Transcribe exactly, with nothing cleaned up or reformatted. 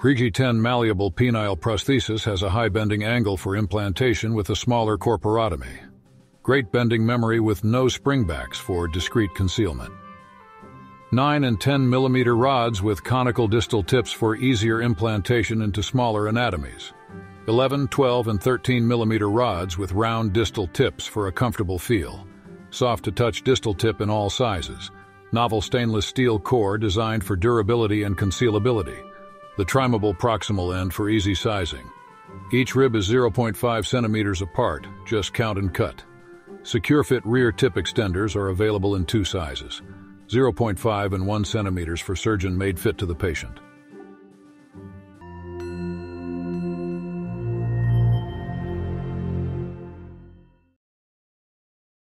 Rigi ten malleable penile prosthesis has a high bending angle for implantation with a smaller corporotomy. Great bending memory with no springbacks for discrete concealment. nine and ten millimeter rods with conical distal tips for easier implantation into smaller anatomies. eleven, twelve, and thirteen millimeter rods with round distal tips for a comfortable feel. Soft to touch distal tip in all sizes. Novel stainless steel core designed for durability and concealability. The trimmable proximal end for easy sizing. Each rib is zero point five centimeters apart, just count and cut. Secure fit rear tip extenders are available in two sizes, zero point five and one centimeters for surgeon made fit to the patient.